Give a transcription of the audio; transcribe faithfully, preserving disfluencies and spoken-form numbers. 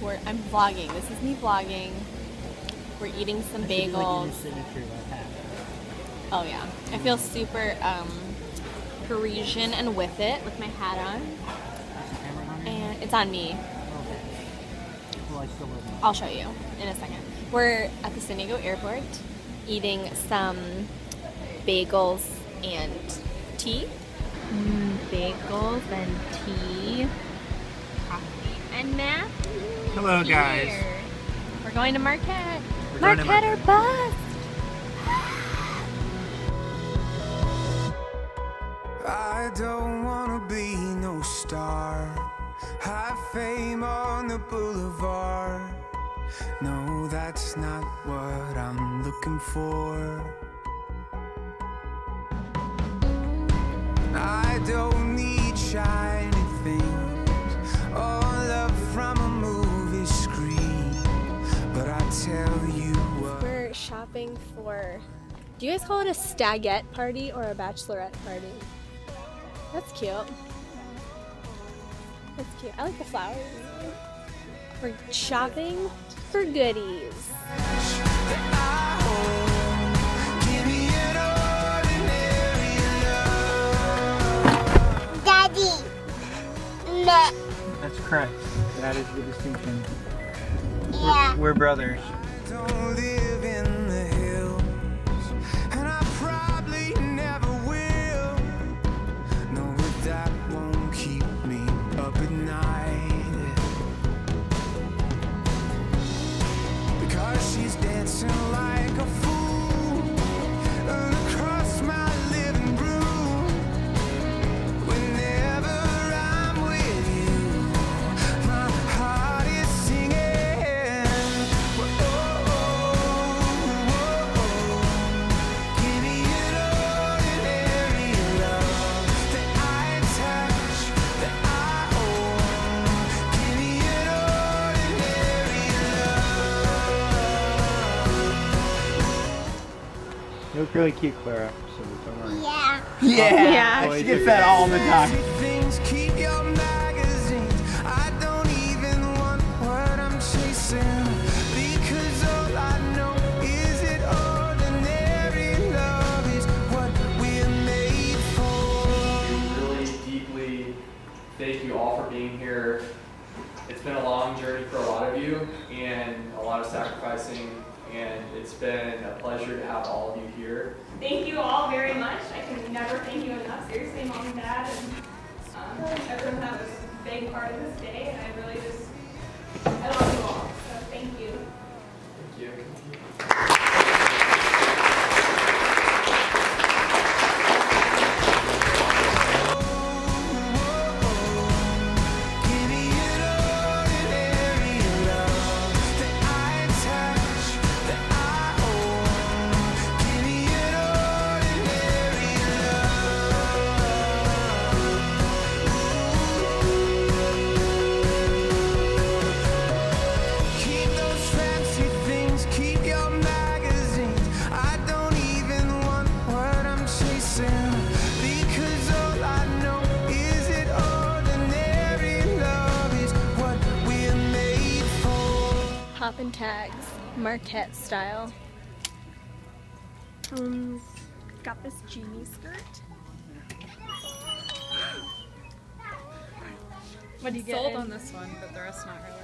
We're, I'm vlogging. This is me vlogging. We're eating some I bagels. Like sitting through that. Oh yeah. I feel super um, Parisian and with it, with my hat on. Is the camera on? And it's on me. Okay. Well, I still love it. I'll show you in a second. We're at the San Diego Airport eating some bagels and tea. Mm, bagels and tea. Coffee and math. Hello here. Guys. We're going to Marquette. We're Marquette or bust. I don't wanna be no star. High fame on the boulevard. No, that's not what I'm looking for. I don't need shiny things, all up from a movie screen. But I tell you what, we're shopping for. Do you guys call it a stagette party or a bachelorette party? That's cute. That's cute. I like the flowers. We're shopping for goodies. Daddy! No. That's correct. That is the distinction. Yeah. We're, we're brothers. I don't live in the hills, and I probably never will. No, but that won't keep me up at night. Because she's dancing like a fool. You look really cute, Clara. So don't worry. Yeah. Yeah. yeah. Boy, she gets that all the time. Things keep your magazines. I don't even want what I'm chasing because all I know is it ordinary love is what we're made for. Really deeply thank you all for being here. It's been a long journey for a lot of you and a lot of sacrificing. And it's been a pleasure to have all of you here. Thank you all very much. I can never thank you enough. Seriously, Mom and Dad, and um, everyone that was a big part of this day. And I really just, I love you all. So thank you. Thank you. Hop and tags, Marquette style. Um, got this genie skirt. What do you get? Sold on this one, but the rest not really.